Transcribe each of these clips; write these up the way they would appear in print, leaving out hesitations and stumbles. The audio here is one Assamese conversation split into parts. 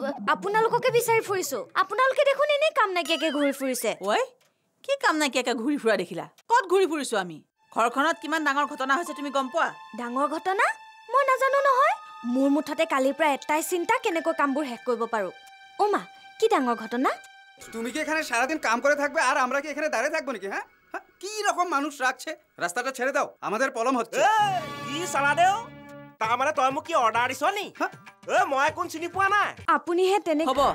मोर मुठते काली प्राय एटाय चिंता केनेको कामबुर हेक करबो पारो ओ मा की डांगर घटना তুমি কি এখানে সারা দিন কাম করে থাকবে আর আমরা কি এখানে দাঁড়িয়ে থাকব নাকি হ্যাঁ কি রকম মানুষ রাখছে রাস্তাটা ছেড়ে দাও আমাদের পলম হচ্ছে কি সালা দেও তা আমরা তোর মুকি অর্ডার দিছনি ও মই কোন চিনি পোয়া না আপুনি হে তেনে হবো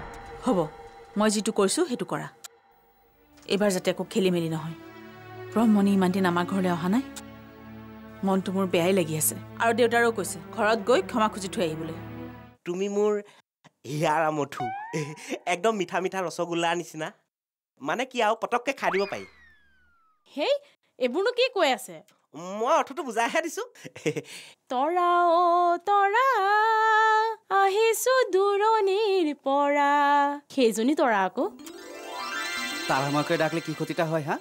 হবো মই যেটু কইছো হেটু করা এবাৰ যাতে আকো খেলি মেলি নহয় ব্রহ্মণি মানদিন আমার ঘরে অহা নাই मन तो मोर बेहाई लगी आसे आरो देउटारो কৈছে ঘৰত গৈ ক্ষমা খুজি থৈ আহিবলে তুমি মোর হিয়াৰা মঠু একদম মিঠা মিঠা ৰসগোল্লা আনিছিনা মানে কি আৰু পটককে খাই দিব পাই হে এবুনো কি কৈ আছে মই অৰ্থটো বুজাই হে দিছো তৰা ও তৰা আহিছো দূৰণিৰ পৰা খেজুনি তৰা আকো তাৰা মাকে ডাকলে কি ক্ষতিটা হয় হা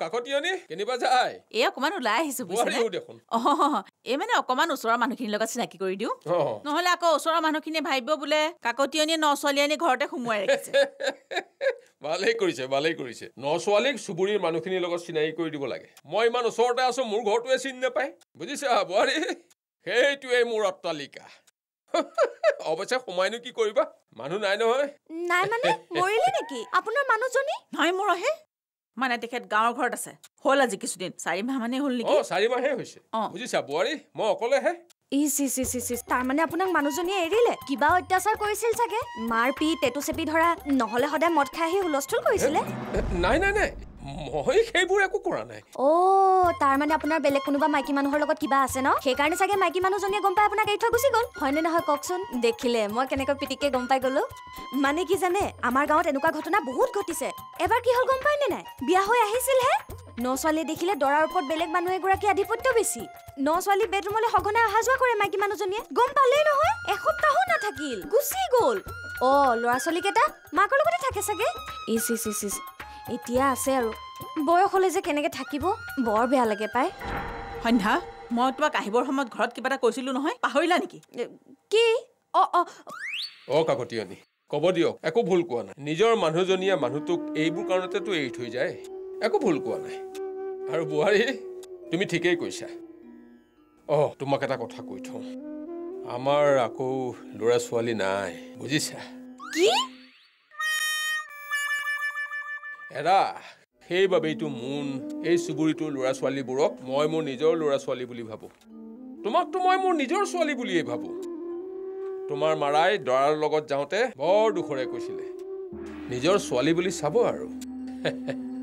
কাকটিয়নি কেনিবা যায় এ অকমান উলাই আহিছো বুঝিনা ওরে দেখোন এ মানে অকমান ওছৰা মানুহখিনি লগত চিনাকি কৰি দিও নহলে আকৌ ওছৰা মানুহখিনি ভাইব বুলে কাকটিয়নি নছলিয়ানি ঘৰতে খুমুৱাই ৰাখিছে ভালেই কৰিছে নছৱালিক সুবুৰীৰ মানুহখিনি লগত চিনাকি কৰি দিব লাগে মই ইমান ওছৰতে আছো মোৰ ঘৰটোৱে চিন না পায় বুজিছা বৰি হেইটোৱে মোৰ অট্টালিকা অবশ্য সময়নো কি কৰিবা মানুহ নাই নহয় নাই মানে মৰিলে নেকি আপোনাৰ মানুহজনী নাই মৰহে माना तेखेत गाँव घर আছে होल আজি কিছুদিন 4 মাহ মানে হল নেকি ও 4 মাহে হৈছে বুজিছা বুৱাৰী মই অকলে হে ই সি তাৰ মানে আপোনাক মানুহজনী এৰিলে কিবা অত্যাচাৰ কৰিছিল চাগে মারপি টেটু চেপি ধৰা নহলে হদা মদ খাই হুলস্থুল কৰিছিলে নাই নাই নাই মই সেইবোৰ একো কৰা নাই ও তাৰ মানে আপোনাৰ বেলেগ কোনোবা মাইকি মানুহৰ লগত কিবা আছে ন সেই কাৰণে চাগে মাইকি মানুহজনী গম পাই আপোনাক এঠা গুছি গল হয় নে নহয় ককচোন দেখিলে মই কেনেকৈ পিটিকে গম পাই গলো মানে কি জানে আমাৰ গাঁৱত এনেকুৱা ঘটনা বহুত ঘটিছে এবাৰ কি হল গম পাই নে নাই বিয়া হৈ আহিছিল হে নছৱালি দেখিলে দৰাৰ ওপৰত বেলেগ মানুহ এগৰাকী আদিপত্য বেছি নছৱালি বেডৰুমলৈ হগনা আহাজৱা কৰে মাইকি মানুহজনী গম পালে নহয় এসপ্তাহও নাথাকিল গুছি গল ও লৰাছলি কেটা মাকৰ লগতে থাকে চাগে ই সি इतिया आसे आरो बय खले जे केनेके थाकिबो बर बेया लागे पाए हन्धा म तुवा काहिबर हमत घरत किबाटा कइसिलु নহয় पाहइला नेकी की ओ ओ ओ काकटियनी कबो दियो एको भूल कोआ ना निजर मानुजनिया मानुतुक एइबु कारणते तो एइठ होई जाय एको भूल कोआ ना आरो बुहारी तुमी ठीकই কইছা ओ तुमाक एटा কথা কই থौ আমার আকো লড়া ছवाली নাই বুঝিছা কি এরা সেইবাবেই তো মন এই সুবুৰিটো লৰা ছোৱালীবোৰক মই মোৰ নিজৰ লৰা ছোৱালী বুলি ভাবো তোমাক তো মই মোৰ নিজৰ ছোৱালী বুলিয়ে ভাবো তোমাৰ মাৰাই দৰাৰ লগত যাওঁতে বৰ দুখৰে কৈছিলে নিজৰ ছোৱালী বুলি চাব আৰু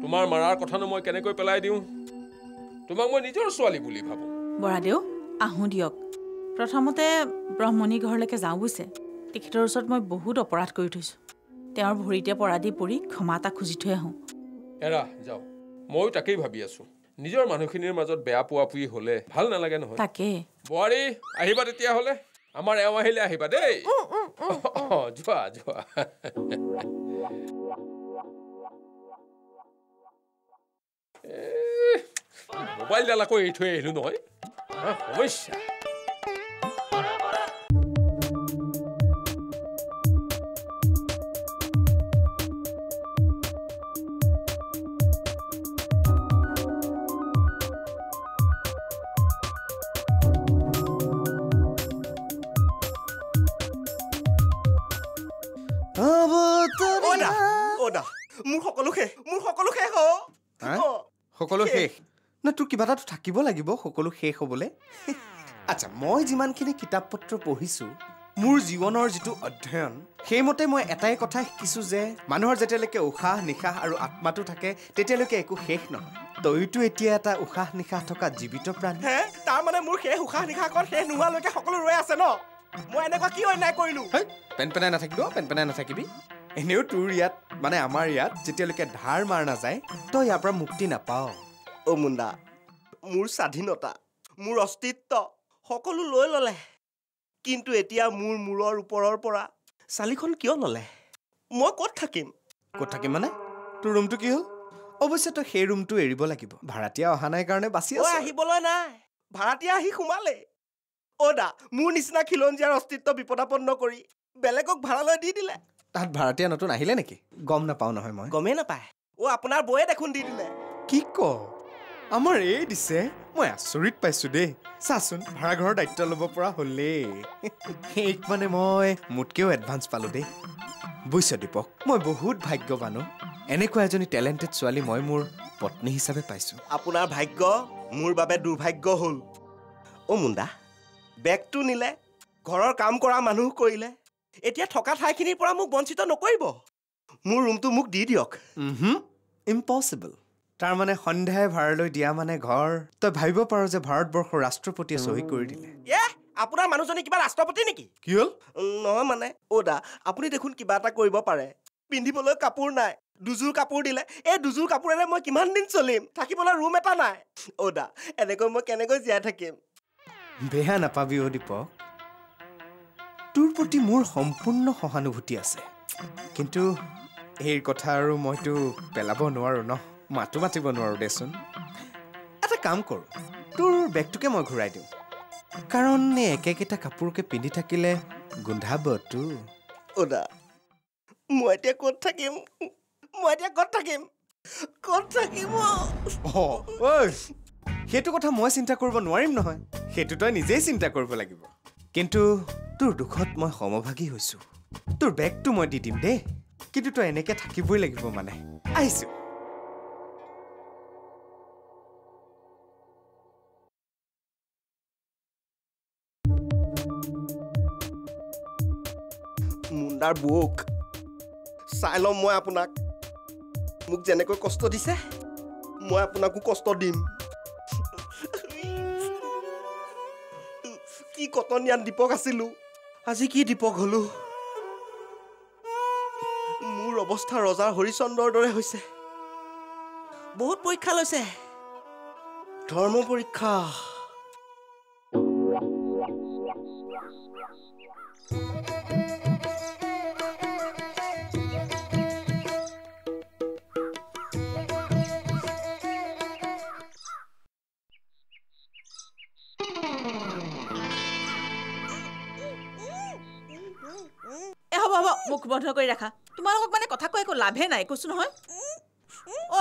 তোমাৰ মাৰাৰ কথানো মই কেনেকৈ পেলাই দিও তোমাক মই নিজৰ ছোৱালী বুলি ভাবো বৰা দেউ আহু দিয়ক প্ৰথমতে ব্ৰহ্মণী ঘৰলৈকে যাওঁ বুইছে তেখেতৰ ওচৰত মই বহুত অপৰাধ কৰি থৈছো তেৰ ভৰিতে পৰাদি পৰি ক্ষমাতা খুজি থৈ আহো এৰা যাও মই তাকেই ভাবি আছো নিজৰ মানুহখিনিৰ মাজত বেয়া পোৱা পুই হলে ভাল নালাগে নহয় তাকে বৰি আহিবা তেতিয়া হলে আমাৰ এও আহিলে আহিবা দেই যোৱা যোৱা মোবাইল ডালা কৈ থৈ আহিলো নহয় অৱশ্যে সকলো শেষ না তোৰ কিবা এটা থাকিব লাগিব সকলো শেষ হবলে আচ্ছা মই যিমানখিনি কিতাপ পত্ৰ পঢ়িছো মোৰ জীৱনৰ যেটো অধ্যয়ন সেইমতে মই এটাই কথা শিকিছো যে মানুহৰ যেতিয়ালৈকে উখা নিখা আৰু আত্মাটো থাকে তেতিয়ালৈকে একো শেষ নহয় তইটো এতিয়া এটা উখা নিখা থকা জীৱিত প্ৰাণ তাৰ মানে মোৰ শেষ উখা নিখা কৰ শেষ নোৱালৈকে সকলো ৰৈ আছে ন মই এনেকুৱা কি অন্যায় কৰিলো? হেই পেনপেনাই নাথাকিবি, পেনপেনাই নাথাকিবি। এনেও তোৰ ইয়াত মানে আমাৰ ইয়াত যেতিয়ালৈকে ধাৰ মাৰ না যায় তই ইয়াৰ পৰা মুক্তি নাপাও। অ মুন্দা, মোৰ স্বাধীনতা, মোৰ অস্তিত্ব সকলো লৈ ললে, কিন্তু এতিয়া মোৰ মূৰৰ ওপৰৰ পৰা শালিখন কিয় ললে? মই ক'ত থাকিম? ক'ত থাকিম মানে? তোৰ ৰুমটো কি হ'ল? অৱশ্যে তই সেই ৰুমটো এৰিব লাগিব। ভাড়াতীয়া অহা নাই কাৰণে বাছি আছে। অ আহিবলৈ নাই, ভাড়াতীয়া আহি সোমালে। অ দা, মোৰ নিচিনা খিলঞ্জিয়াৰ অস্তিত্ব বিপদাপন্ন কৰি বেলেগক ভাড়ালৈ দি দিলে। তাত ভাড়াতীয়া নতুন আহিলে নেকি? গম নাপাওঁ নহয় মই। গমেই নাপায়। অ আপোনাৰ বয়ে দেখোন দি দিলে। কি ক? আমাৰ এই দিছে, মই আচৰিত পাইছো দেই। চাচোন ভাড়াঘৰৰ দায়িত্ব ল'ব পৰা হ'লে। এক মানে মই মোতকেও এডভান্স পালো দেই। বুজিছ দীপক, মই বহুত ভাগ্যৱানো। এনেকুৱা এজনী টেলেণ্টেড ছোৱালী মই মোৰ পত্নী হিচাপে পাইছো। আপোনাৰ ভাগ্য মোৰ বাবে দুৰ্ভাগ্য হ'ল। অ মুন্দা, বেগটো নিলে, ঘৰৰ কাম কৰা মানুহ কৰিলে, এতিয়া থকা ঠাইখিনিৰ পৰা মোক বঞ্চিত নকৰিব। মোৰ ৰুমটো মোক দি দিয়ক। ইম্পচিবল। তাৰ মানে সন্ধ্যাই ভাড়ালৈ দিয়া মানে ঘৰ। তই ভাবিব পাৰ যে ভাৰতবৰ্ষৰ ৰাষ্ট্ৰপতিয়ে চহী কৰি দিলে। এ আপোনাৰ মানুহজনী কিবা ৰাষ্ট্ৰপতি নেকি? কি হ'ল? নহয় মানে অ দা, আপুনি দেখোন কিবা এটা কৰিব পাৰে। পিন্ধিবলৈ কাপোৰ নাই, দুযোৰ কাপোৰ দিলে। এই দুযোৰ কাপোৰেৰে মই কিমান দিন চলিম? থাকিবলৈ ৰুম এটা নাই। অ দা, এনেকৈ মই কেনেকৈ জীয়াই থাকিম? বেয়া নাপাবি অ দীপক, তোৰ প্ৰতি মোৰ সম্পূৰ্ণ সহানুভূতি আছে। কিন্তু এই কথা আৰু মইতো পেলাব নোৱাৰোঁ ন, মাতো মাতিব নোৱাৰোঁ দেচোন। এটা কাম কৰোঁ, তোৰ বেগটোকে মই ঘূৰাই দিওঁ। কাৰণ এই একেকেইটা কাপোৰকে পিন্ধি থাকিলে গোন্ধাবতো। অদা, মই এতিয়া ক'ত থাকিম? মই এতিয়া ক'ত থাকিম? ক'ত থাকিম? সেইটো কথা মই চিন্তা কৰিব নোৱাৰিম নহয়। সেইটো তই নিজেই চিন্তা কৰিব লাগিব। কিন্তু তোৰ দুখত মই সমভাগী হৈছোঁ। তোৰ বেগটো মই দি দিম দেই, কিন্তু তই এনেকৈ থাকিবই লাগিব মানে। আহিছোঁ। মুন্দাৰ বুক চাই লম মই আপোনাক। মোক যেনেকৈ কষ্ট দিছে, মই আপোনাকো কষ্ট দিম। কি কটনিয়ান দীপক আছিলোঁ, আজি কি দীপক হ'লো। মোৰ অৱস্থা ৰজা হৰিচন্দ্ৰৰ দৰে হৈছে। বহুত পৰীক্ষা লৈছে, ধৰ্ম পৰীক্ষা, মুখ বন্ধ কৰি ৰাখা। তোমালোকক মানে কথা কৈ একো লাভে নাই, কৈছোঁ নহয়।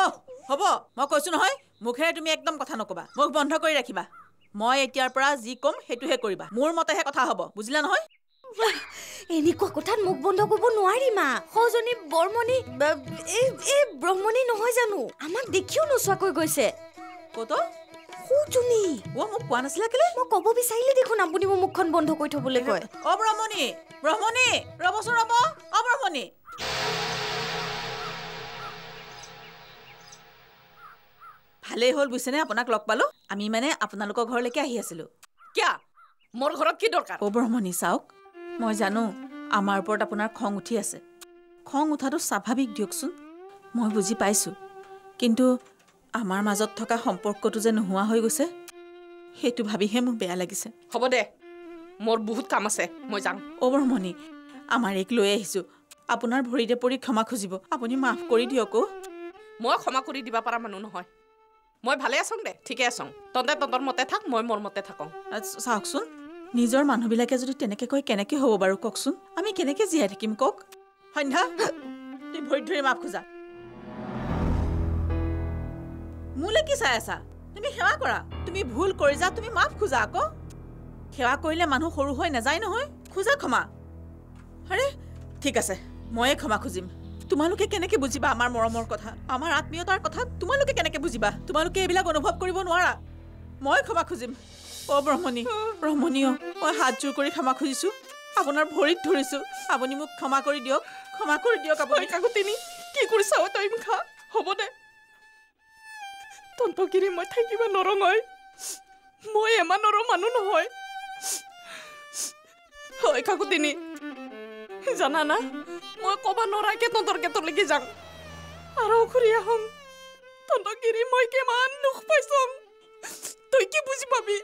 অ হ'ব, মই কৈছোঁ নহয়, মুখেৰে তুমি একদম কথা নক'বা, মুখ বন্ধ কৰি ৰাখিবা। মই এতিয়াৰ পৰা যি ক'ম সেইটোহে কৰিবা, মোৰ মতেহে কথা হ'ব, বুজিলা নহয়? এনেকুৱা কথাত মুখ বন্ধ কৰিব নোৱাৰি মা। সৌজনী বৰ্মণি এই ব্ৰহ্মণি নহয় জানো, আমাক দেখিও নোচোৱাকৈ গৈছে। ক'ত সৌজনী? অ মোক কোৱা নাছিলা কেলে? মই ক'ব বিচাৰিলে দেখোন আপুনি মোৰ মুখখন বন্ধ কৰি থ'বলৈ কয়। অ ব্ৰহ্মণি, ব্ৰহ্মণি ৰ'বচোন, ৰ'ব। অ ব্ৰহ্মণি, ভালেই হ'ল বুজিছেনে আপোনাক লগ পালোঁ। আমি মানে আপোনালোকৰ ঘৰলৈকে আহি আছিলোঁ। কিয় মোৰ ঘৰত কি দৰকাৰ? অ ব্ৰহ্মণি চাওক, মই জানো আমাৰ ওপৰত আপোনাৰ খং উঠি আছে। খং উঠাটো স্বাভাৱিক দিয়কচোন, মই বুজি পাইছোঁ। কিন্তু আমাৰ মাজত থকা সম্পৰ্কটো যে নোহোৱা হৈ গৈছে, সেইটো ভাবিহে মোৰ বেয়া লাগিছে। হ'ব দে, মোৰ বহুত কাম আছে, মই যাম। অ ব্ৰহ্মণি, আমাৰ এক লৈ আহিছোঁ, আপোনাৰ ভৰিতে পৰি ক্ষমা খুজিব, আপুনি মাফ কৰি দিয়ক। মই ক্ষমা কৰি দিব পৰা মানুহ নহয়। মই ভালে আছোঁ দে, ঠিকে আছোঁ। তহঁতে তহঁতৰ মতে থাক, মই মোৰ মতে থাকোঁ। চাওকচোন, নিজৰ মানুহবিলাকে যদি তেনেকৈ কয় কেনেকৈ হ'ব বাৰু কওকচোন? আমি কেনেকৈ জীয়াই থাকিম কওক? সন্ধ্যা, তুমি ভৰিত ধৰি মাফ খোজা। মোলৈ কি চাই আছা? তুমি সেৱা কৰা, তুমি ভুল কৰি যা, তুমি মাফ খোজা। আকৌ সেৱা কৰিলে মানুহ সৰু হৈ নাযায় নহয়, খোজা ক্ষমা। আৰে ঠিক আছে, ময়ে ক্ষমা খুজিম। তোমালোকে কেনেকৈ বুজিবা আমাৰ মৰমৰ কথা, আমাৰ আত্মীয়তাৰ কথা? তোমালোকে কেনেকৈ বুজিবা? তোমালোকে এইবিলাক অনুভৱ কৰিব নোৱাৰা। মই ক্ষমা খুজিম। অ ব্ৰহ্মণি, ব্ৰহ্মণীয়, মই হাতযোৰ কৰি ক্ষমা খুজিছোঁ, আপোনাৰ ভৰিত ধৰিছোঁ, আপুনি মোক ক্ষমা কৰি দিয়ক, ক্ষমা কৰি দিয়ক। আপুনি কাকো তিনি কি কৰিছা? অ তই খা, হ'ব দে। তন্তগিৰি মই থাকিব নৰঙ হয়, মই এমানৰো মানুহ নহয়। ओय काकुदिनी जाना ना মই কবা নরাকে তন্তরকে তলেকি যাম আর ওখরিয়া হম তন্তগিরি মই কে মান দুঃখ পাইছম তুই কি বুঝি পাবি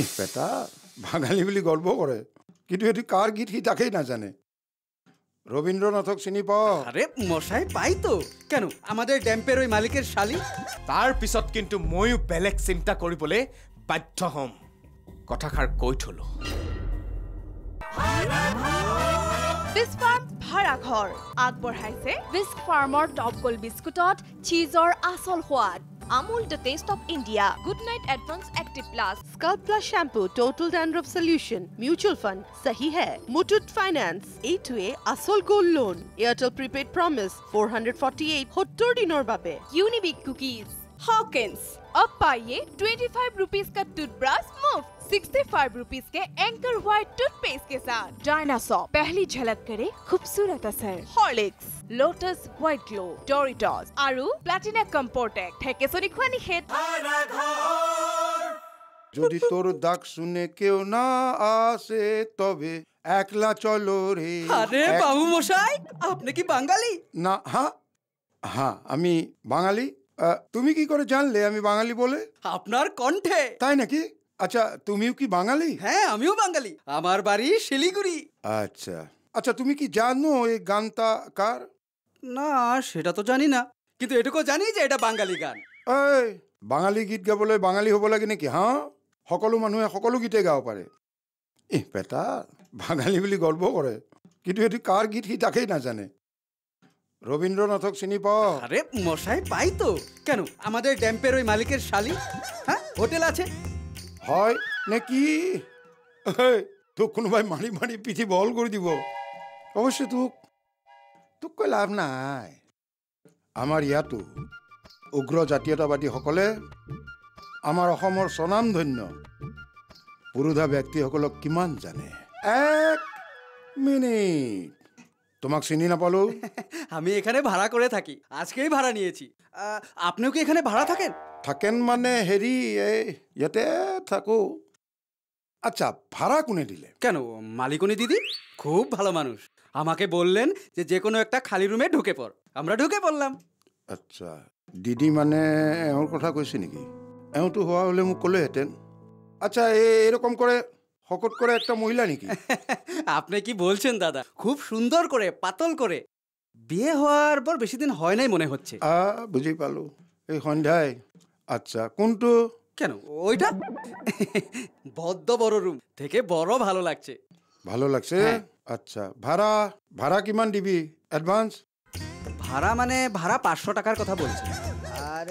এই বেটা বাঙালি বলি গর্ব করে কিন্তু এটি কার গীত কি তাকেই না জানে রবীন্দ্রনাথক চিনি পাও আরে মশাই পাই তো কেন আমাদের ড্যাম্পের ওই মালিকের শালি তার পিছত কিন্তু মইও বেলেক চিন্তা করি বলে বাধ্য হম কথাখার কই থলো Whisk Farm Bharaghar আগবঢ়াইছে Whisk Farmer Top Gold Biscuitত cheeseৰ আসল সোৱাদ Amul the taste of India Good Night Advance Active Plus Scalp Plus Shampoo Total Dandruff Solution Mutual Fund Sahi Hai Muthoot Finance 8A Asol Gold Loan Airtel Prepaid Promise 448 70 দিনৰ বাবে Unibic Cookies Hawkins अब पाइए 25 रुपीस का टूथब्रश मुफ्त 65 रुपीस के एंकर व्हाइट टूथपेस्ट के साथ डायनासोर पहली झलक करे खूबसूरत असर Horlicks Lotus white glow Doritos आरू प्लैटिना कंपोर्टेक्ट ठेके सोनी खुवानी खेत যদি তোর ডাক শুনে কেউ না আসে তবে একলা চলো রে আরে বাবু মশাই আপনি কি বাঙালি না হ্যাঁ হ্যাঁ আমি বাঙালি তুমি কি করে জানলে আমি বাঙালি বলে আপনার কণ্ঠে তাই নাকি আচ্ছা তুমিও কি বাঙালি হ্যাঁ আমিও বাঙালি আমার বাড়ি শিলিগুড়ি আচ্ছা আচ্ছা তুমি কি জানো এই গানটা কার না সেটা তো জানি না কিন্তু এটুকু জানি যে এটা বাঙালি গান এই বাঙালি গীত গাবলে বাঙালি হব লাগে নাকি হ্যাঁ সকলো মানুহে সকলো গীতে গাও পারে এই বেটা বাঙালি বলি গর্ব করে কিন্তু এটি কার গীত কি তাকেই না জানে রবীন্দ্রনাথক চিনি পাও আরে মশাই পাই তো কেন আমাদের ড্যাম্পের ওই মালিকের শালি হ্যাঁ হোটেল আছে হয় নাকি এই তো কোন ভাই মারি মারি পিঠি বল করে দিব অবশ্য তুক কই লাভ নাই আমার ইয়াতো উগ্র জাতীয়তাবাদী সকলে আমার অসমৰ স্বনামধন্য পুৰুধা ব্যক্তি সকলক কিমান জানে এক মিনিট তোমাক চিনি নাপালো আমি এখানে ভাড়া করে থাকি আজকেই ভাড়া নিয়েছি আপনিও কি এখানে ভাড়া থাকেন থাকেন মানে হেৰি ইয়াতে থাকো আচ্ছা ভাড়া কোনে দিলে কেন মালিকনি দিদি খুব ভালো মানুষ আমাকে বললেন যে যে কোনো একটা খালি রুমে ঢুকে পড় আমরা ঢুকে পড়লাম আচ্ছা দিদি মানে এর কথা কইছে নাকি এওতো হওয়া হলে মোক কলে হেতেন আচ্ছা এরকম করে হকট করে একটা মহিলা নাকি আপনি কি বলছেন দাদা খুব সুন্দর করে পাতল করে বিয়ে হওয়ার পর বেশি দিন হয় নাই মনে হচ্ছে বুঝি পালো এই সন্ধ্যায় আচ্ছা কোনটো কেন ওইটা বদ্ধ বড় রুম থেকে বড় ভালো লাগছে আচ্ছা ভাড়া ভাড়া কিমান দিবি অ্যাডভান্স ভাড়া মানে ভাড়া 500 টাকার কথা বলছি আর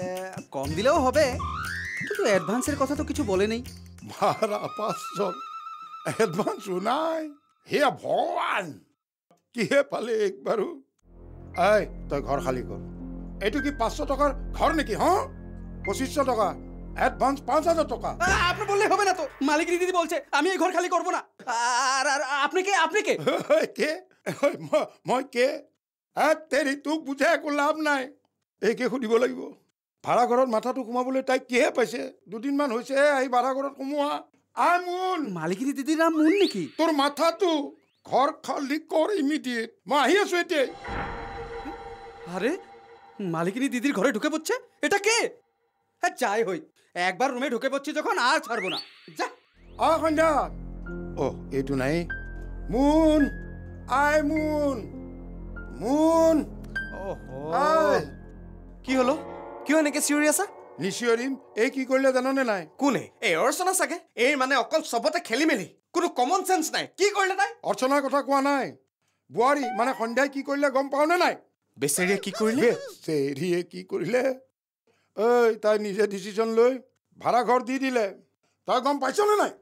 কম দিলেও হবে কিন্তু অ্যাডভান্সের কথা তো কিছু বলে নাই ভাড়া 500 एडवांस सुनाई हे भगवान कि हे पाले एक बारो आय तो घर खाली कर एटु कि 500 টাকা ঘর নাকি হ্যাঁ 2500 টাকা অ্যাডভান্স 5000 টাকা আপনি বললে হবে না তো মালিক দিদি বলছে আমি এই ঘর খালি করব না আর আপনি কে কে মই কে আর तेरी তুক বুঝা কো লাভ নাই একে খুদিব লাগিব ভাড়া ঘরত মাথাটো কুমাবলে তাই কিহে পাইছে দুদিন মান হইছে এই ভাড়া ঘরত কুমুয়া मालिकी दीदी नाम मुन निकी तोर माथा तो घर खाली कर इमिडिएट माही सोते अरे मालिकी दीदी घरे ढुके पड़छे एटा के ए जाय होई एक बार रूमे ढुके पड़छी जखन आर छाड़बो ना जा आ खंडा ओ एटू नाही मुन आय मुन मुन ओहो आय की होलो क्यों एने के सीरियस आ নিশিয়ৰিম এই কি কৰিলে জাননে নাই কোনে এই অৰ্চনা সাগে এই মানে অকল সবতে খেলি মেলি কোনো কমন সেন্স নাই কি কৰিলে তাই অৰ্চনাৰ কথা কোৱা নাই বুৱাৰী মানে সন্ধ্যাই কি কৰিলে গম পাও নে নাই বেচেৰিয়ে কি কৰিলে এই তাই নিজে ডিসিশন লৈ ভাড়া ঘৰ দি দিলে তাই গম পাইছ নে নাই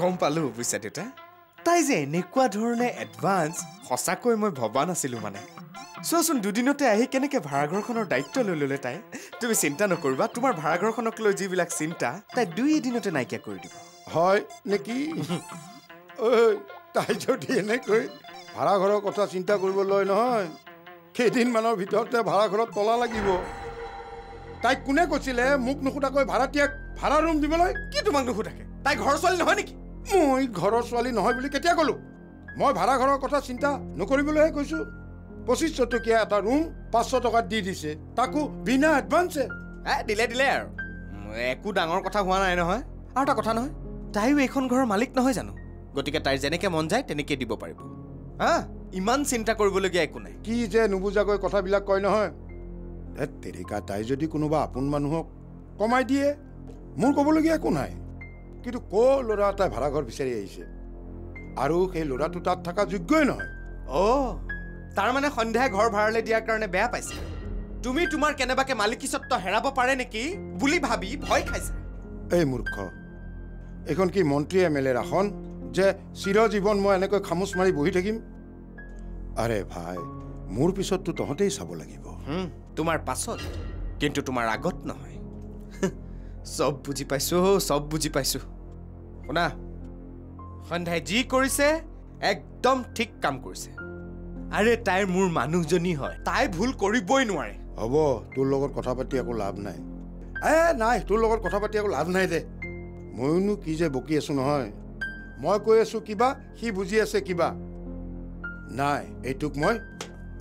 গম পালো বুইছা দেটা তাই যে এনেকুৱা ধৰণে এডভান্স হসাকৈ মই ভবা নাছিলো মানে সোচোন দুদিনতে আহি কেনেকৈ ভাড়াঘৰখনৰ দায়িত্ব লৈ ললে তাই তুমি চিন্তা নকৰিবা তোমাৰ ভাড়াঘৰখনক লৈ যিবিলাক চিন্তা তাই দুই দিনতে নাইকিয়া কৰি দিব হয় নেকি ঐ तक भाड़ाघर कथा चिंता नयदिनमानर भरते भाड़ाघर तला लगे तक कोने कैसे मूक नुसुधाक भाड़ाटिया भाड़ा रूम दिबले कि तुम नुसुधाके तक घर छोवाली नहय नेकि मैं घर छोवाली नहय बुली केतिया कलो मैं भाड़ाघर कथा चिंता नकरिबले कैसो 2500 टकिया एटा रूम 500 टका दि दिसे ताको बिना एडवांस ए दिले दिले आरो एकु डांगर कथा हुआ नाय नहय आरो कथा नहय ताइयो एखन घरर मालिक नहय जानो गतिके ताइ जेनेके मन जाय तेनेके दिबो पारिबो हा इमान चिंता करिबलगिया एकु नाय कि जे नुबुजागय कथा बिला कय नहय ए तेरिका ताइ जदि कोनोबा आपुन मानुहक कमाय दिए मोर कबलगिया एकु नाय कितु को लरा ताइ भाड़ा घर बिचारि आइसे आरो के लरा तु तात थाका योग्य नहय ओ तार माने सन्ध्या घर भाड़ाले दियार कारणे बेया पाइसे तुम तुमार केनेबाके मालिकिसत्व हेराब पारे नेकि बुली भाबी भय खाइसे ए मूर्ख एखन कि मंत्री एम एल एर आसन जे चिरजीवन मैं एनेक खामुच मारि बहि थाकिम अरे भाई मोर पिছত तो तहतेই চাব লাগিব तुमार पाছত किन्तु तुमार आगत নহয় सब बुझि पाइছো শুনা সন্ধ্যাই जी কৰিছে एकदम ठीक काम কৰিছে अरे ताई मोर मानुजनी है ताई भूल करिबई नोवारे हब तोर लगत कथा पाति आको लाभ नाय ए नाय तोर लगत कथा पाति आको लाभ नाय दे मयनु कि जे बकी आसु नहय मय कय आसु किबा हि बुझि आसे किबा नाय एतुक मय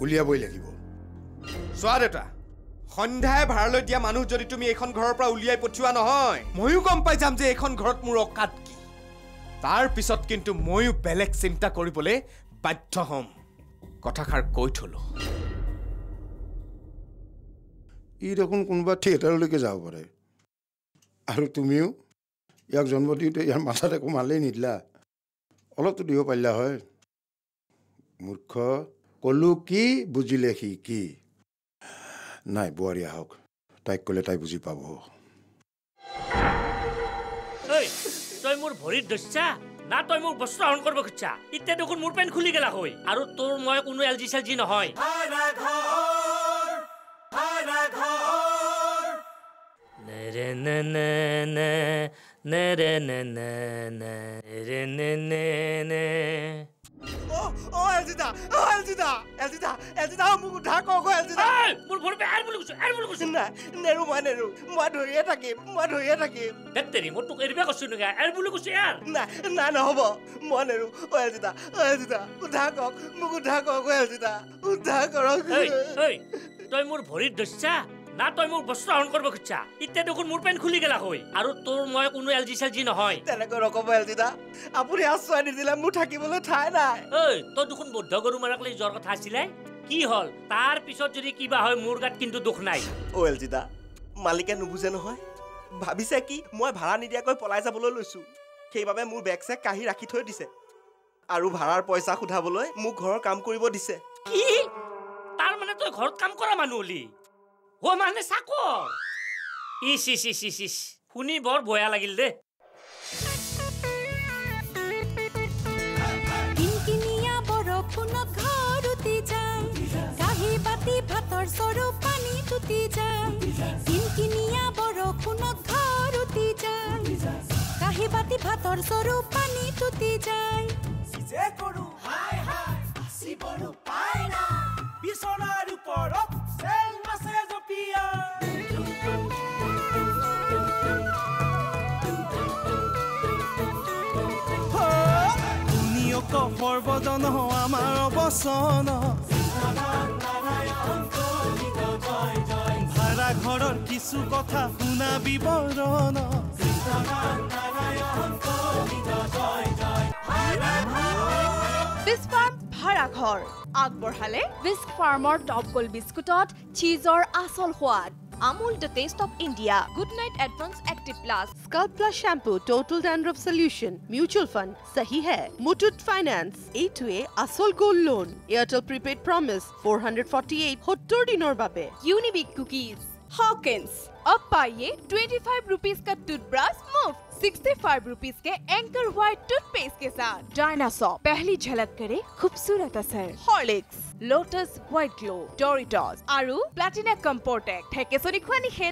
उलियाबई लागिबो स्वादेटा सन्ध्याय भाड़ाले दिया मानुह जदि तुमी एखन घरर परा उलियाई पठुवा नहय मयु कम पाइ जाम जे एखन घरत मोर अकात कि तार पिছত किन्तु मयु बेलेक चिंता करिबले बाध्य हम कथाखार कई थलो देखो कौनबा थिएटारलैके जाब पारे और तुमिओ इक जन्म दिते यार माथा एको माले निदिला अलग तो दिव पारिला हय मूर्ख कलु कि बुझिले सि कि नाइ बोवारी हक तक कले तई बुझि पाबो ओइ तई मोर भरि दस्या ना तय मोर वस्त्र हरण करब खुज्जा इते देखो मोर पेन खुली गेला होय आरो तोर मय कोनो एलजी सेलजी नहय भाड़ाघर नरे नने नरे नने नरे नने ओ एलजी दा मुगु ढाको को एलजी दा मोर भर पे आर बोलु कुछ ना नेरु मा धरिया थाके दत्तरी मोर तो करबे कुछ नगा आर बोलु कुछ यार ना न होबो म नेरु ओ एलजी दा मुगु ढाको को एलजी दा उद्धार करो ओय तोय मोर भरि दस्या ना तोय मोर वस्त्र हरण करब खुज्जा इते देखो मोर पेन खुली गेला होय आरो तोर मय कोनो एलजी सेलजी नहय तने को रकब एलजी दा आपुरे आश्रय दिला मु थाकिबले ठाय नाय ओय तो दुखन बद्ध गरु मारकले जर कथा आसिले की हल तार पिছত जदि किबा হয় মোর গাত কিন্তু দুখ নাই ও এলজি দা মালিকে নুবুজে নহয় ভাবিছে কি মই ভাড়া নিদিয়া কই পলাই যাবলৈ লৈছো সেইভাবে মোর ব্যাগসে কাহি রাখি থৈ দিছে আৰু ভাড়াৰ পইচা খুধাবলৈ মোক ঘৰৰ কাম কৰিব দিছে কি তার মানে তো ঘৰত কাম কৰা মানুহলি हो माने साकोर इस हुनी बर भया लागिल दे किनकिनिया बरखुन घर उति जाय काहि बाती भातर सरू पानी तुति जाय किनकिनिया बरखुन घर उति जाय काहि बाती भातर सरू पानी तुति जाय जे करू हाय हाय आसी बरू पायना बिसोनार ऊपर सेल मसेज সৰ্বজন আমাৰ অবচন ভাড়া ঘৰৰ কিছু কথা শুনা বিৱৰণ ভাড়াঘৰ আগবঢ়ালে বিস্ক ফাৰ্মৰ টপ গোল বিস্কুটত চীজৰ আচল সোৱাদ Amul the taste of India, Good Night Advance Active Plus, Scalp Plus Shampoo, Total Dandruff Solution, Mutual Fund, Sahi Hai, Muthoot Finance, 8A Asol Gold Loan, Airtel Prepaid Promise, 448 70 Dinor Babe, Unibic Cookies, Hawkins. अब पाइए 25 रुपीस का टूथब्रश मुफ्त 65 रुपीस के एंकर व्हाइट टूथपेस्ट के साथ डायनासोर पहली झलक करे खूबसूरत असर Horlicks Lotus white glow Doritos आरू प्लैटिना कंपोर्टेक ठेके सोनी खुवानी है